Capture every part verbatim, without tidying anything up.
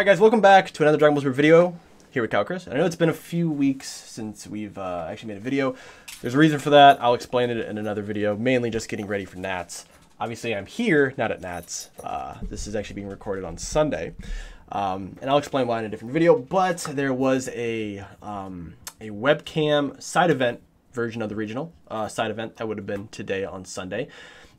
Alright guys, welcome back to another Dragon Ball Super video here with KaioKris. And I know it's been a few weeks since we've uh, actually made a video. There's a reason for that. I'll explain it in another video, mainly just getting ready for Nats. Obviously I'm here, not at Nats. Uh, this is actually being recorded on Sunday. Um, and I'll explain why in a different video, but there was a, um, a webcam side event version of the regional uh, side event that would have been today on Sunday.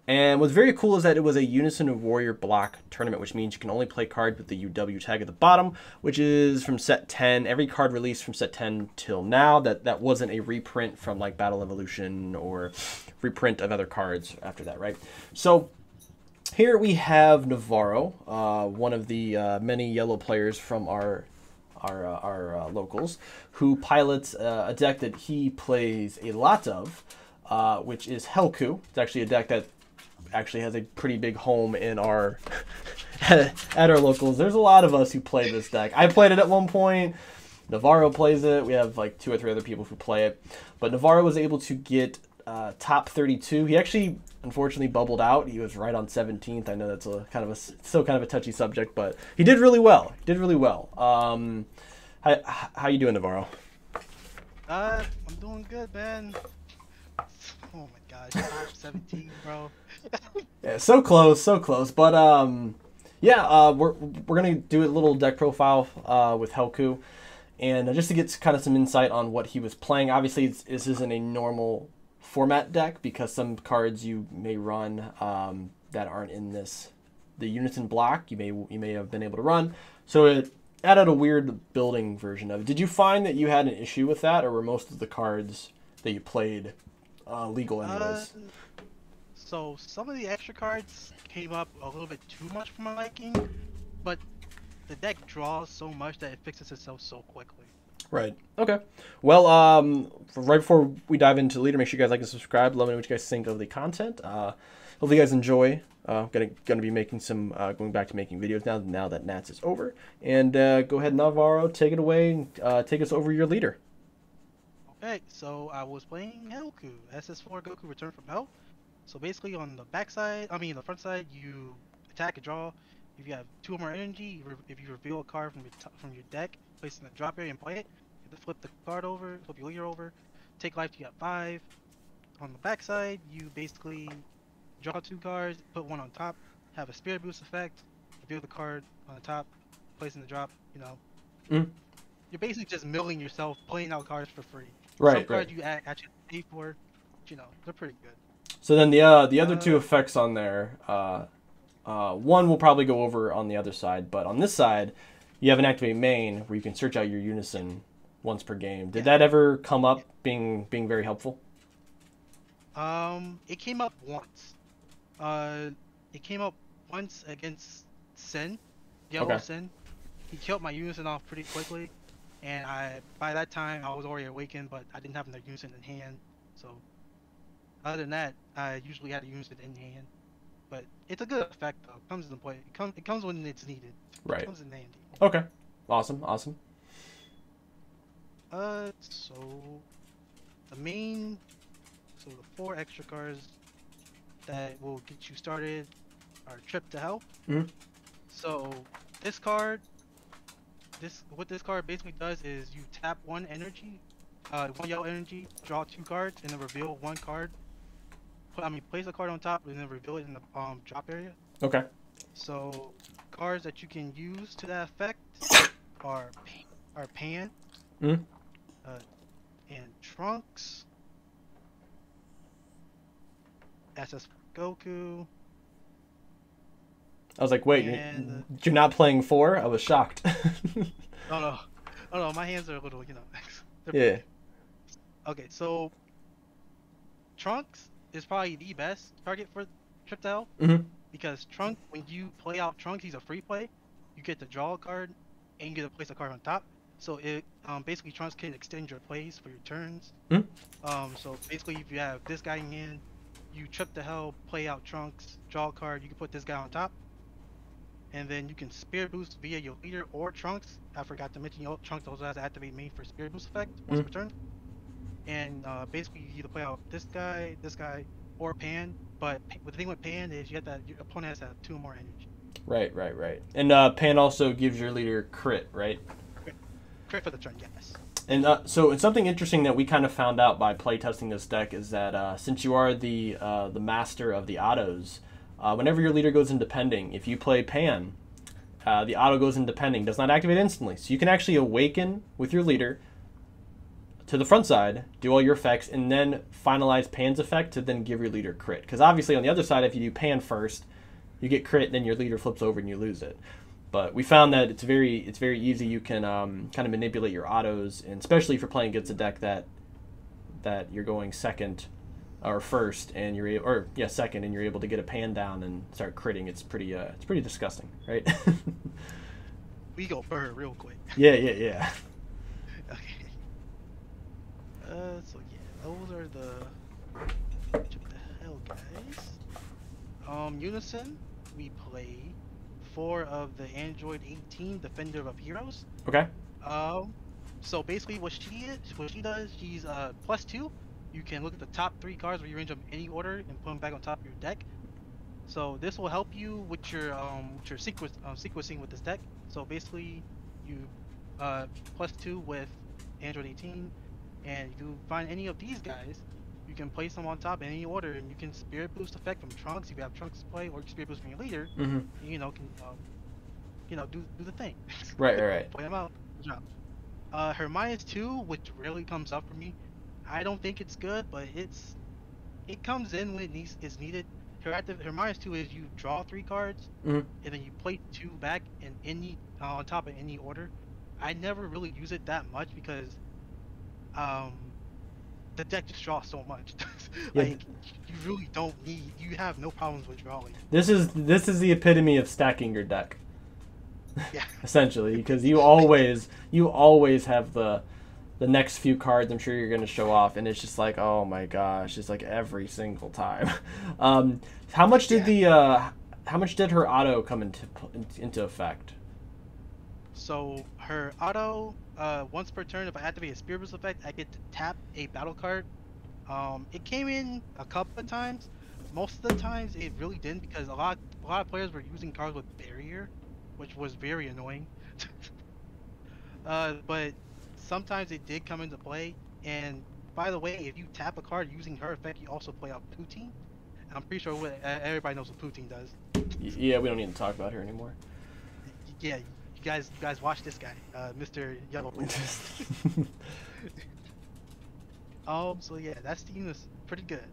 And what's very cool is that it was a Unison Warrior block tournament, which means you can only play cards with the U W tag at the bottom, which is from set ten. Every card released from set ten till now, that, that wasn't a reprint from like Battle Evolution or reprint of other cards after that, right? So here we have Navarro, uh, one of the uh, many yellow players from our our, uh, our uh, locals, who pilots uh, a deck that he plays a lot of, uh, which is Hellku. It's actually a deck that actually has a pretty big home in our at our locals. There's a lot of us who play this deck. I played it at one point. Navarro plays it. We have like two or three other people who play it. But Navarro was able to get uh, top thirty-two. He actually unfortunately bubbled out. He was right on seventeenth. I know that's a kind of a still kind of a touchy subject, but he did really well. He did really well. Um, how how you doing, Navarro? Uh, I'm doing good, man. Oh my gosh, top seventeen, bro. Yeah, so close, so close. But um, yeah, uh, we're we're gonna do a little deck profile uh, with Hellku, and just to get kind of some insight on what he was playing. Obviously, it's, this isn't a normal format deck because some cards you may run um, that aren't in this the Unison block. You may you may have been able to run. So it added a weird building version of it. Did you find that you had an issue with that, or were most of the cards that you played Uh, legal anyways? Uh, so some of the extra cards came up a little bit too much for my liking, but the deck draws so much that it fixes itself so quickly. Right. Okay. Well, um, right before we dive into the leader, make sure you guys like and subscribe. Let me know what you guys think of the content. Uh, hopefully you guys enjoy. Uh, gonna gonna be making some uh, going back to making videos now. Now that Nats is over, and uh, go ahead, Navarro, take it away. And, uh, take us over your leader. Alright, so I was playing Hellku, S S four Goku Return from Hell. So basically on the back side, I mean the front side, you attack and draw. If you have two or more energy, if you reveal a card from your top, from your deck, place it in the drop area and play it. You have to flip the card over, flip your leader over, take life to you at five. On the back side, you basically draw two cards, put one on top, have a spirit boost effect, reveal the card on the top, place it in the drop, you know. Mm. You're basically just milling yourself, playing out cards for free. Right, some cards right. You actually pay for, you know, they're pretty good. So then the uh, the other uh, two effects on there, uh, uh, one will probably go over on the other side, but on this side, you have an activate main where you can search out your Unison once per game. Did yeah. that ever come up yeah. being being very helpful? Um, it came up once. Uh, it came up once against Sin, Yellow okay. Sin. He killed my Unison off pretty quickly. And I, by that time, I was already awakened, but I didn't have another unison in hand. So, other than that, I usually had a unison in hand. But it's a good effect, though. It comes in play. It comes. It comes when it's needed. Right. It comes in handy. Okay. Awesome. Awesome. Uh, so the main, so the four extra cards that will get you started are Trip to Hell. Mm-hmm. So this card. This, what this card basically does is you tap one energy, uh, one yellow energy, draw two cards, and then reveal one card. Put, I mean, place a card on top and then reveal it in the um, drop area. Okay. So cards that you can use to that effect are are Pan, mm. uh, and Trunks, S S four Goku. I was like, wait, and, you're, you're not playing four? I was shocked. Oh no, oh no, my hands are a little, you know. Yeah. Pretty. Okay, so Trunks is probably the best target for Trip to Hell, mm-hmm. because Trunks, when you play out Trunks, he's a free play. You get to draw a card, and you get to place a card on top. So it um, basically Trunks can extend your plays for your turns. Mm-hmm. Um, so basically, if you have this guy in hand, you Trip to Hell, play out Trunks, draw a card. You can put this guy on top. And then you can Spirit Boost via your leader or Trunks. I forgot to mention, your Trunks also has to activate main for Spirit Boost effect once mm. per turn. And uh, basically, you either play out this guy, this guy, or Pan. But the thing with Pan is you have that your opponent has to have two more energy. Right, right, right. And uh, Pan also gives your leader crit, right? Crit, crit for the turn, yes. And uh, so it's something interesting that we kind of found out by playtesting this deck is that uh, since you are the uh, the master of the autos, uh, whenever your leader goes into pending, if you play Pan, uh, the auto goes into pending, does not activate instantly. So you can actually awaken with your leader to the front side, do all your effects, and then finalize Pan's effect to then give your leader crit. Because obviously on the other side, if you do Pan first, you get crit, and then your leader flips over and you lose it. But we found that it's very it's very easy. You can um, kind of manipulate your autos, and especially if you're playing against a deck that that you're going second or first, and you're able, or yeah second, and you're able to get a Pan down and start critting. It's pretty uh, it's pretty disgusting, right? We go burr real quick. Yeah, yeah, yeah. Okay. Uh, so yeah, those are the Trip to Hell guys. Um, Unison, we play four of the Android eighteen Defender of Heroes. Okay. Um, so basically, what she is, what she does, she's uh plus two. You can look at the top three cards, rearrange them in any order, and put them back on top of your deck. So this will help you with your um with your sequence um, sequencing with this deck. So basically, you uh plus two with Android eighteen, and you find any of these guys. You can place them on top in any order, and you can spirit boost effect from Trunks. If you have Trunks play, or you can spirit boost from your leader. Mm-hmm. You know, can um, you know do do the thing. Right, right, right. Play them out. Good job. Uh, Hermione's two, which rarely comes up for me. I don't think it's good, but it's it comes in when it needs is needed. Her active Hermione's two is you draw three cards, mm-hmm. and then you play two back in any uh, on top of any order. I never really use it that much because um. the deck just draws so much. Like yeah. you really don't need. You have no problems with drawing. This is this is the epitome of stacking your deck. Yeah. Essentially, because you always you always have the the next few cards. I'm sure you're going to show off, and it's just like, oh my gosh, it's like every single time. Um, how much did yeah. the uh, how much did her auto come into into effect? So her auto. Uh, once per turn, if I activate a Spirit Boost effect, I get to tap a battle card. Um, it came in a couple of times. Most of the times, it really didn't because a lot, a lot of players were using cards with Barrier, which was very annoying. uh, but sometimes it did come into play. And by the way, if you tap a card using her effect, you also play out Poutine. And I'm pretty sure what, uh, everybody knows what Poutine does. Yeah, we don't need to talk about her anymore. Yeah. You guys, you guys, watch this guy, uh, Mister Yellow. um, so yeah, that team is pretty good.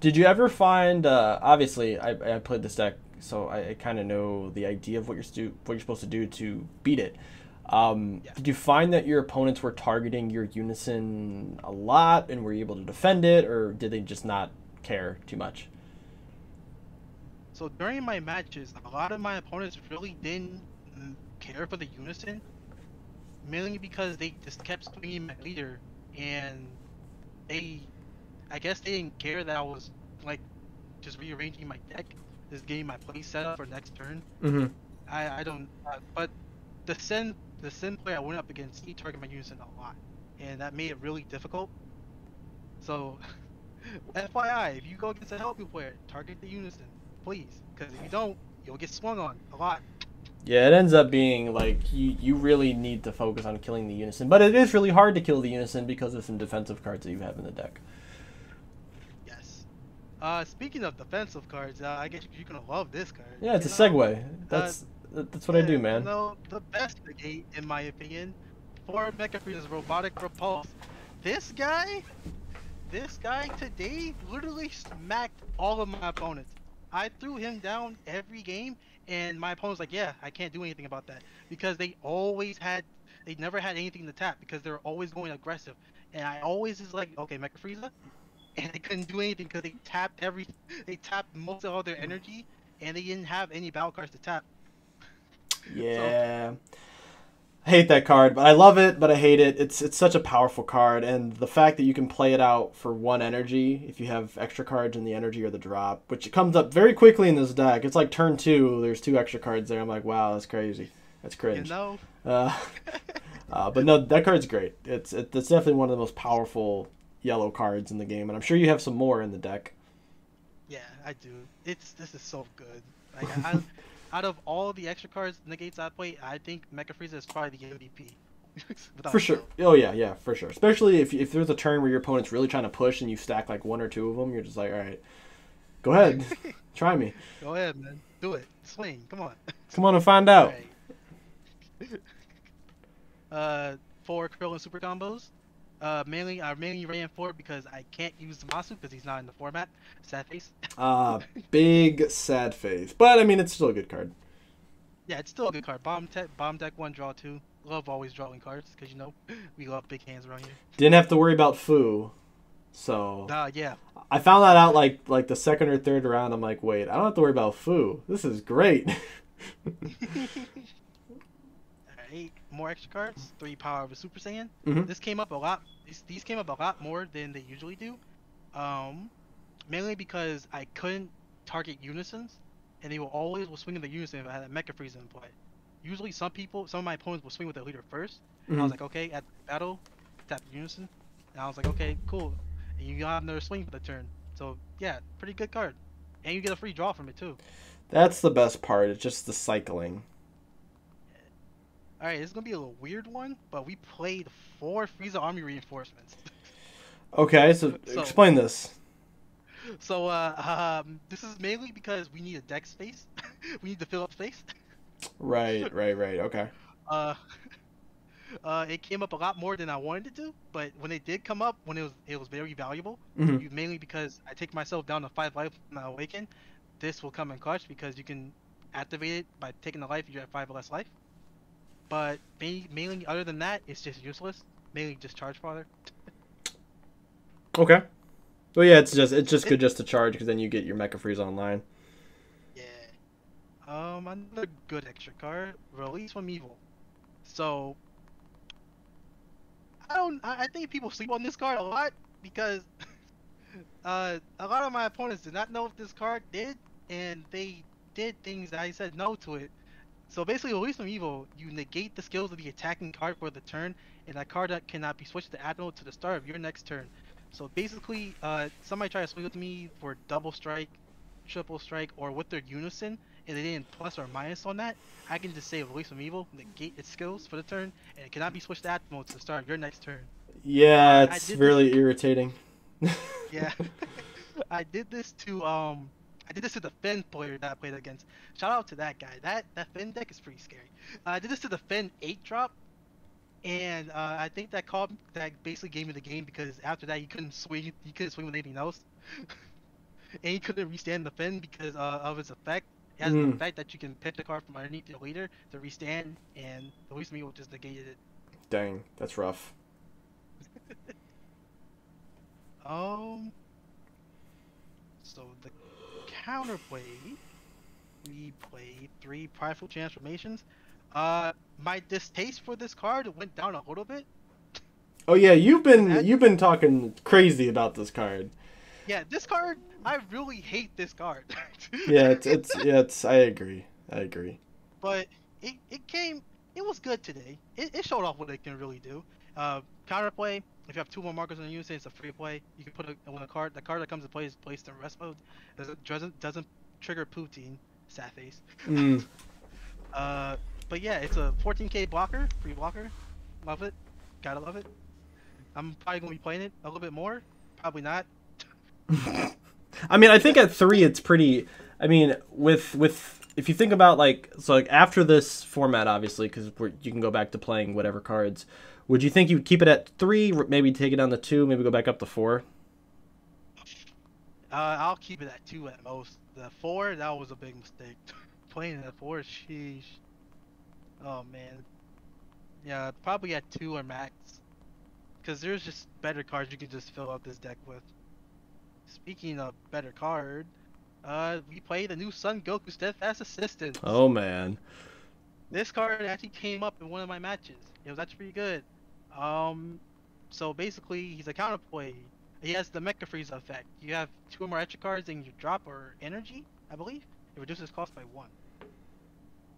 Did you ever find? Uh, obviously, I, I played this deck, so I, I kind of know the idea of what you're stu what you're supposed to do to beat it. Um, yeah. Did you find that your opponents were targeting your Unison a lot, and were you able to defend it, or did they just not care too much? So during my matches, a lot of my opponents really didn't care for the Unison, mainly because they just kept swinging my leader, and they, I guess they didn't care that I was like just rearranging my deck, just getting my play set up for next turn. Mm-hmm. I I don't, uh, but the sin the sin player I went up against, he targeted my Unison a lot, and that made it really difficult. So, F Y I, if you go against a Hellku player, target the Unison, please, because if you don't, you'll get swung on a lot. Yeah, it ends up being like you, you really need to focus on killing the Unison. But it is really hard to kill the Unison because of some defensive cards that you have in the deck. Yes. Uh, speaking of defensive cards, uh, I guess you're going to love this card. Yeah, it's you a know? segue. That's uh, that's what yeah, I do, man. You know, the best negate, in my opinion, for Mecha Frieza's Robotic Repulse. This guy, this guy today literally smacked all of my opponents. I threw him down every game. And my opponent's like, yeah, I can't do anything about that because they always had, they never had anything to tap because they were always going aggressive. And I always is like, okay, Mecha Frieza, and they couldn't do anything because they tapped every, they tapped most of all their energy, and they didn't have any battle cards to tap. Yeah, so, I hate that card, but I love it, but I hate it. It's it's such a powerful card, and the fact that you can play it out for one energy if you have extra cards in the energy or the drop, which comes up very quickly in this deck. It's like turn two, there's two extra cards there. I'm like, wow, that's crazy. That's cringe. You know? uh, uh, but no, that card's great. It's it, it's definitely one of the most powerful yellow cards in the game, and I'm sure you have some more in the deck. Yeah, I do. It's this is so good. Like, I, I out of all the extra cards negates outplay, I think Mecha Frieza is probably the M V P. For sure. Oh yeah, yeah, for sure. Especially if if there's a turn where your opponent's really trying to push and you stack like one or two of them, you're just like, all right, go ahead, try me. Go ahead, man. Do it. Swing. Come on. Come on and find out. Right. uh, for Krillin Super Combos, uh, mainly I mainly ran for it because I can't use Zamasu because he's not in the format. Sad face. Ah, uh, big sad face. But I mean, it's still a good card. Yeah, it's still a good card. Bomb tech, bomb deck one, draw two. Love always drawing cards because you know we love big hands around here. Didn't have to worry about Fu, so uh, yeah. I found that out like like the second or third round. I'm like, wait, I don't have to worry about Fu. This is great. Eight more extra cards. Three Power of a Super Saiyan. Mm-hmm. This came up a lot. These, these came up a lot more than they usually do, um, mainly because I couldn't target Unisons, and they will always will swing in the Unison if I had a Mecha Frieza in play. Usually some people, some of my opponents will swing with their leader first. And mm-hmm. I was like, okay, at battle, tap Unison. And I was like, okay, cool. And you have another swing for the turn. So, yeah, pretty good card. And you get a free draw from it, too. That's the best part. It's just the cycling. All right, this is going to be a little weird one, but we played four Frieza Army Reinforcements. Okay, so, so explain this. So, uh, um, this is mainly because we need a deck space. We need to fill up space. Right, right, right. Okay. Uh, uh, it came up a lot more than I wanted to do, but when it did come up, when it was, it was very valuable. Mm-hmm. Mainly because I take myself down to five life when I awaken. This will come in clutch because you can activate it by taking a life if you have five or less life. But mainly, other than that, it's just useless. Mainly just charge fodder. Okay. Well, yeah, it's just it's just good just to charge because then you get your Mecha Frieza online. Um, another good extra card, Release from Evil. So, I don't, I think people sleep on this card a lot because uh, a lot of my opponents did not know if this card did, and they did things that I said no to it. So basically, Release from Evil, you negate the skills of the attacking card for the turn, and that card cannot be switched to add to the start of your next turn. So basically, uh, somebody tried to sleep with me for double strike, triple strike, or with their unison, and they didn't plus or minus on that, I can just say Release from Evil, negate its skills for the turn, and it cannot be switched to act mode to start your next turn. Yeah, and it's really this... irritating. Yeah. I did this to um I did this to the Finn player that I played against. Shout out to that guy. That that Finn deck is pretty scary. Uh, I did this to the Finn eight drop, and uh, I think that called that basically gave me the game because after that he couldn't swing he couldn't swing with anything else. And he couldn't restand the Finn because uh, of its effect. It has mm. the fact that you can pick the card from underneath your leader to restand, and the Release from Evil just negated it. Dang, that's rough. um, so the counterplay, we played three Prideful Transformations. Uh, my distaste for this card went down a little bit. Oh yeah, you've been and you've been talking crazy about this card. Yeah, this card. I really hate this card. yeah, it's, it's yeah, it's. I agree. I agree. But it, it came. It was good today. It, it showed off what it can really do. Uh, counterplay. If you have two more markers on the unit, it's a free play. You can put a, on a card. The card that comes to play is placed in rest mode. Doesn't doesn't doesn't trigger Poutine. Sad face. Mm. uh, but yeah, it's a fourteen K blocker, free blocker. Love it. Gotta love it. I'm probably gonna be playing it a little bit more. Probably not. I mean, I think at three, it's pretty. I mean, with with if you think about like so like after this format, obviously, because you can go back to playing whatever cards. Would you think you'd keep it at three? Maybe take it down to two. Maybe go back up to four. Uh, I'll keep it at two at most. The four, that was a big mistake. Playing at four, sheesh. Oh man. Yeah, probably at two or max. Because there's just better cards you can just fill up this deck with. Speaking of better card, uh, we played the new Sun Goku Steadfast Assistant. Oh man, this card actually came up in one of my matches. It was actually pretty good. Um, so basically, he's a counterplay. He has the Mecha Frieza effect. You have two or more extra cards, and you drop or energy, I believe. It reduces cost by one.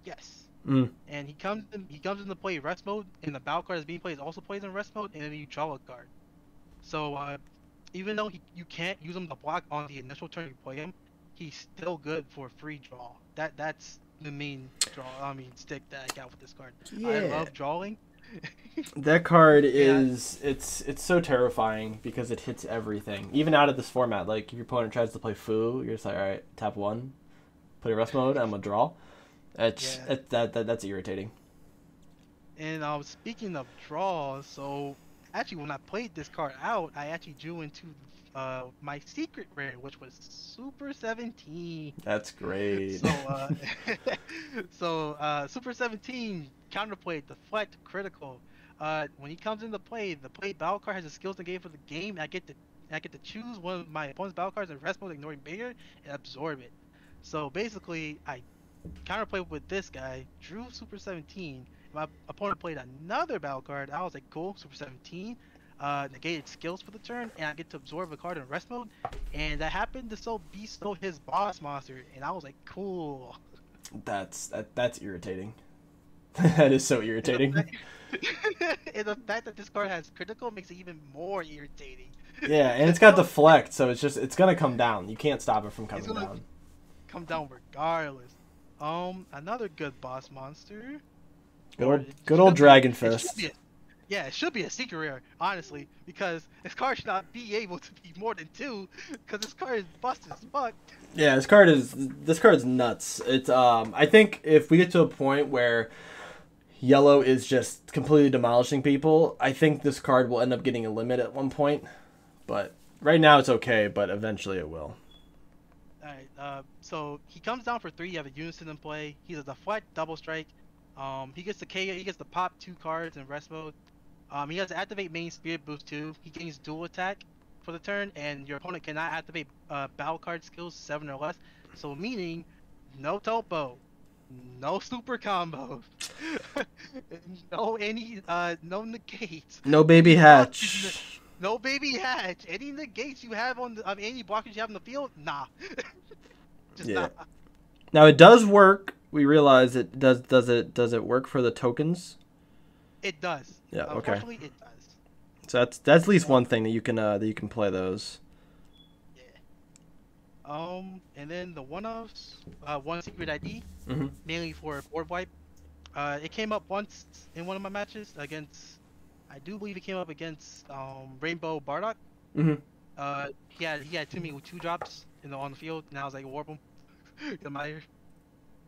Yes. Mm. And he comes in, he comes into play rest mode, and the battle card that's being played is also plays in rest mode, and then you draw a card. So. Uh, Even though he, you can't use him to block on the initial turn you play him, he's still good for a free draw. That that's the main draw. I mean, stick that I got with this card. Yeah. I love drawing. That card is yeah. it's it's so terrifying because it hits everything. Even out of this format, like if your opponent tries to play Fu, you're just like, all right, tap one, put it rest mode. I'm gonna draw. That's yeah. it, that that that's irritating. And um, speaking of draws, so actually when I played this card out, I actually drew into uh my secret rare, which was Super seventeen. That's great. So uh, so uh, Super seventeen. Counterplay, deflect, critical. Uh, when he comes into play, the play battle card has the skills in the game for the game. And I get to I get to choose one of my opponent's battle cards in rest mode, ignoring bigger, and absorb it. So basically, I counterplayed with this guy, drew Super seventeen. My opponent played another battle card. I was like, cool, Super seventeen. Uh, negated skills for the turn, and I get to absorb a card in rest mode. And that happened to so be so his boss monster, and I was like, cool. That's that, that's irritating. That is so irritating. And the fact that this card has critical makes it even more irritating. Yeah, and it's got deflect, so it's just it's gonna come down. You can't stop it from coming it's gonna down. Come down regardless. Um, another good boss monster. Good old, good old Dragon Fist. Yeah, it should be a secret rare, honestly, because this card should not be able to be more than two, because this card is busted as fuck. Yeah, this card is this card is nuts. It's um, I think if we get to a point where yellow is just completely demolishing people, I think this card will end up getting a limit at one point. But right now it's okay, but eventually it will. Alright, uh, so he comes down for three. You have a Unison in play. He's a deflect, double strike. Um, he gets the K O. He gets to pop two cards in rest mode. Um, he has to activate main spirit boost too. He gains dual attack for the turn, and your opponent cannot activate uh, battle card skills seven or less. So meaning, no topo, no super combos, no any, uh, no negates, no baby hatch, no, no baby hatch. Any negates you have on the, um, any blockers you have in the field, nah. Just yeah. Nah. Now it does work. We realize it does. Does it? Does it work for the tokens? It does. Yeah. Okay. Unfortunately, it does. So that's that's at least one thing that you can uh, that you can play those. Yeah. Um, and then the one of uh, one secret I D, mm-hmm. mainly for board wipe. Uh, it came up once in one of my matches against. I do believe it came up against um Rainbow Bardock. Mm-hmm. Uh, he had he had two me with two drops in the, on the field, and I was like, warp him. Get him out of here.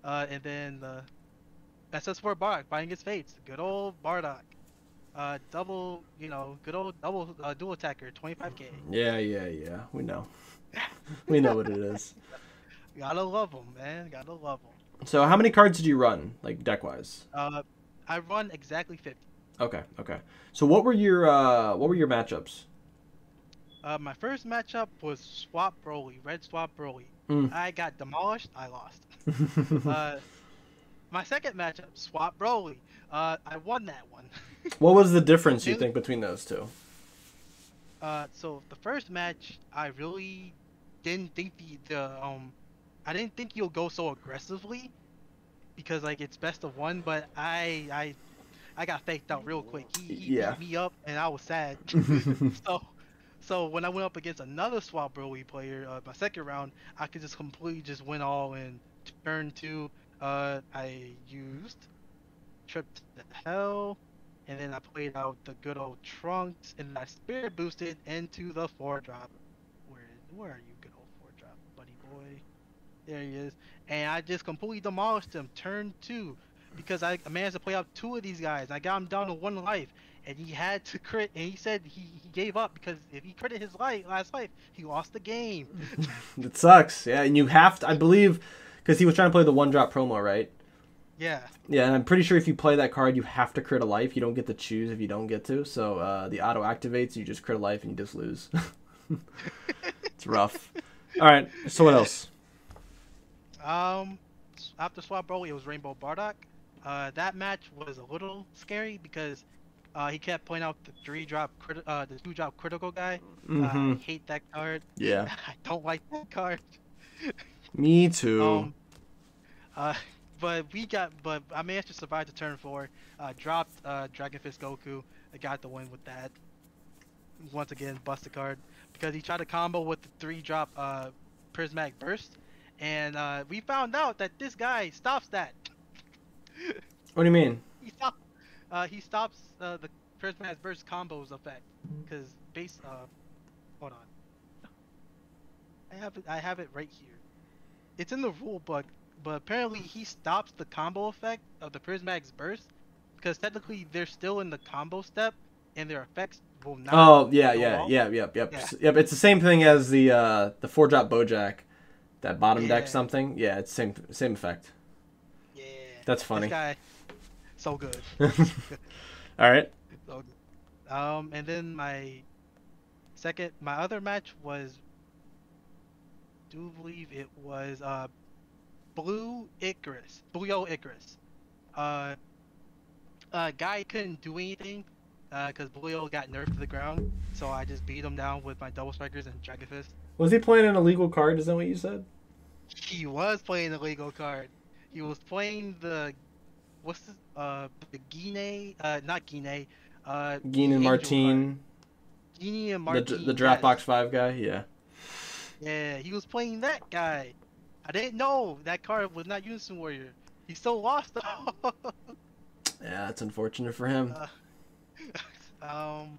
Uh, and then the S S four Bardock binding his fates. Good old Bardock. Uh, double, you know, good old double uh, dual attacker, twenty-five K. Yeah, yeah, yeah. We know. We know what it is. Gotta love him, man. Gotta love him. So, how many cards did you run, like deck wise? Uh, I run exactly fifty. Okay, okay. So, what were your uh, what were your matchups? Uh, my first matchup was Swap Broly, Red Swap Broly. Mm. I got demolished. I lost. uh, my second matchup, Swap Broly. Uh, I won that one. What was the difference you think between those two? Uh, so the first match, I really didn't think the, the um, I didn't think you'll go so aggressively, because like it's best of one. But I I, I got faked out real quick. He, he yeah. beat me up, and I was sad. so. So when I went up against another Swap Broly player, uh, my second round, I could just completely just win all in turn two. Uh, I used Trip to Hell, and then I played out the good old Trunks, and I spirit boosted into the four drop. Where where are you, good old four drop, buddy boy? There he is. And I just completely demolished him turn two, because I managed to play out two of these guys. I got him down to one life. And he had to crit, and he said he, he gave up because if he critted his life, last life, he lost the game. It sucks, yeah. And you have to, I believe, because he was trying to play the one-drop promo, right? Yeah. Yeah, and I'm pretty sure if you play that card, you have to crit a life. You don't get to choose if you don't get to. So uh, the auto activates, you just crit a life, and you just lose. It's rough. All right, so what else? Um, after Swap Broly, it was Rainbow Bardock. Uh, that match was a little scary because... Uh, he kept pointing out the three drop, crit uh, the two drop critical guy. Mm-hmm. uh, I hate that card. Yeah. I don't like that card. Me too. Um, uh, but we got, but I managed to survive the turn four. Uh, dropped uh, Dragon Fist Goku. I got the win with that. Once again, bust the card because he tried to combo with the three drop uh, Prismatic Burst, and uh, we found out that this guy stops that. What do you mean? He stops. Uh, he stops uh, the Prismatic Burst combos effect because base. Uh, hold on. I have it. I have it right here. It's in the rule book, but apparently he stops the combo effect of the Prismatic Burst because technically they're still in the combo step and their effects will not. Oh yeah, yeah, yeah, yeah, yeah, yeah. Yep. It's the same thing as the uh, the four drop Bojack, that bottom yeah. deck something. Yeah, it's same same effect. Yeah. That's funny. This guy, so good. All right. So good. Um, and then my second, my other match was, I do believe it was uh, Blue Icarus, Blue Icarus. Uh, uh, guy couldn't do anything because uh, Blue got nerfed to the ground, so I just beat him down with my double strikers and Dragon Fist. Was he playing an illegal card? Is that what you said? He was playing an illegal card. He was playing the. What's this? Uh, the Gine, uh, not Gine, uh, Gine and Martin. Gine and Martin. The, the Dropbox five guy, yeah. Yeah, he was playing that guy. I didn't know that card was not Unison Warrior. He still lost. Yeah, that's unfortunate for him. Uh, um,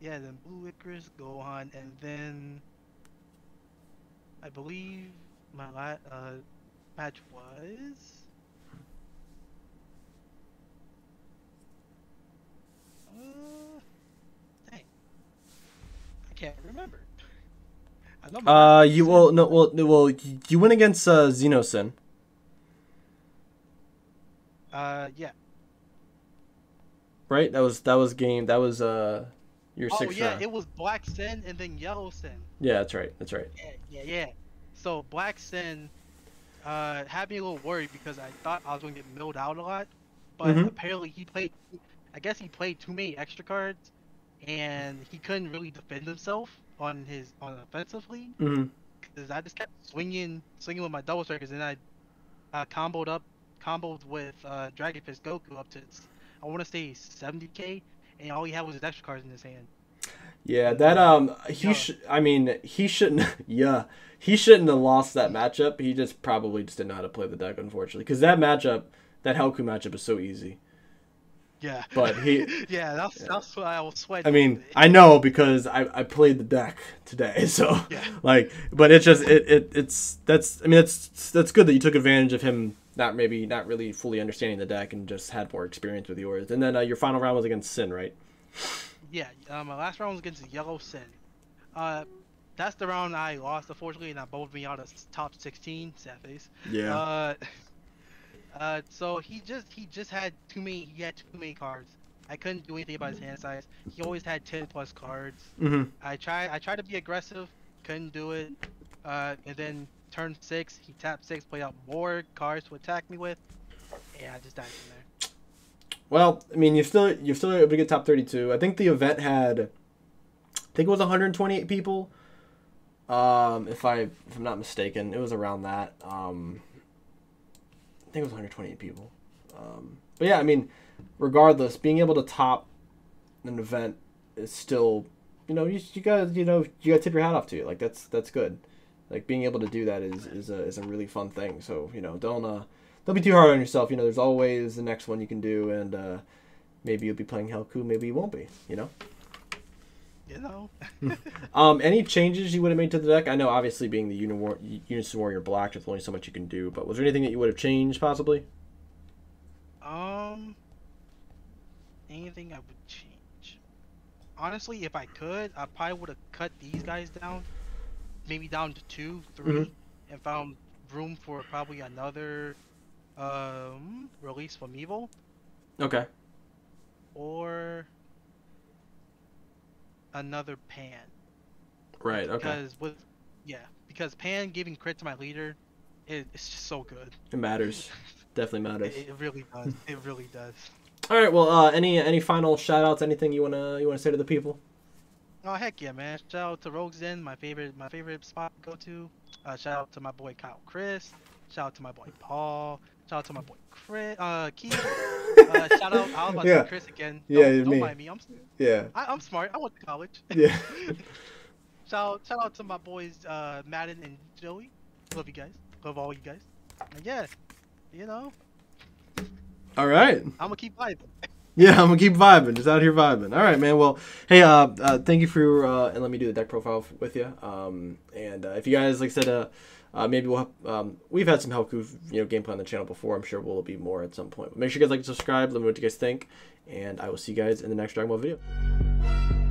yeah, then Blue Icarus, Gohan, and then I believe my last uh, match was. Uh, dang. I can't remember. I know my uh, you will no, well, well, you went against uh, Xenosin. Uh, yeah. Right, that was that was game. That was uh, your oh, sixth yeah, round. Oh yeah, it was Black Sin and then Yellow Sin. Yeah, that's right. That's right. Yeah, yeah, yeah. So Black Sin, uh, had me a little worried because I thought I was going to get milled out a lot, but mm-hmm. apparently he played. I guess he played too many extra cards, and he couldn't really defend himself on his on offensively. Because mm-hmm. I just kept swinging, swinging with my double strikers, and I uh, comboed up, comboed with uh, Dragon Fist Goku up to I want to say seventy K, and all he had was his extra cards in his hand. Yeah, that um, he yeah. should. I mean, he shouldn't. Yeah, he shouldn't have lost that matchup. He just probably just didn't know how to play the deck, unfortunately. Because that matchup, that Hellku matchup, is so easy. Yeah, but he. yeah, that's yeah. that's why I was sweating. I mean, I know because I I played the deck today, so yeah. like, but it's just it, it it's that's I mean that's that's good that you took advantage of him not maybe not really fully understanding the deck and just had more experience with yours. And then uh, your final round was against Sin, right? Yeah, uh, my last round was against Yellow Sin. Uh, that's the round I lost, unfortunately, and I bowled me out of top sixteen. Sad face. Yeah. Uh, Uh, so he just he just had too many he had too many cards. I couldn't do anything about his hand size. He always had ten plus cards. Mm-hmm. I tried I tried to be aggressive, couldn't do it. Uh, and then turn six, he tapped six, played out more cards to attack me with. Yeah, I just died from there. Well, I mean, you're still you're still able to get top thirty-two. I think the event had, I think it was one hundred twenty-eight people. Um, if I if I'm not mistaken, it was around that. Um. I think it was one hundred twenty-eight people, um, but yeah, I mean, regardless, being able to top an event is still, you know, you, you gotta, you know, you gotta tip your hat off to you. Like that's that's good. Like being able to do that is is a is a really fun thing. So you know, don't uh, don't be too hard on yourself. You know, there's always the next one you can do, and uh, maybe you'll be playing Hellku, maybe you won't be. You know. You know. um, any changes you would have made to the deck? I know, obviously, being the Uni War Unison Warrior Black, there's only so much you can do. But was there anything that you would have changed, possibly? Um, anything I would change? Honestly, if I could, I probably would have cut these guys down, maybe down to two, three, mm-hmm. and found room for probably another um Release from Evil. Okay. Or another Pan, right? Okay. Because with, yeah, because Pan giving crit to my leader, it, it's just so good. It matters, definitely matters. It, it really does. It really does. All right. Well, uh, any any final shout outs? Anything you wanna you wanna say to the people? Oh heck yeah, man! Shout out to Rogues Den, my favorite my favorite spot to go to. Uh, shout out to my boy KaioKris. Shout out to my boy Paul. Shout out to my boy Chris, uh, Keith. Uh, shout out, I was about to yeah. say Chris again. Don't, yeah, don't me. mind me. I'm, yeah. I, I'm smart. I went to college. Yeah. shout, shout out to my boys, uh, Madden and Joey. Love you guys. Love all you guys. And yeah, you know. All right. I'm gonna keep vibing. Yeah, I'm gonna keep vibing. Just out here vibing. All right, man. Well, hey, uh, uh thank you for your, uh, and let me do the deck profile with you. Um, and uh, if you guys, like I said, uh, uh maybe we'll, um, we've had some Hellku, you know, gameplay on the channel before. I'm sure we'll be more at some point. But make sure you guys like and subscribe. Let me know what you guys think, and I will see you guys in the next Dragon Ball video.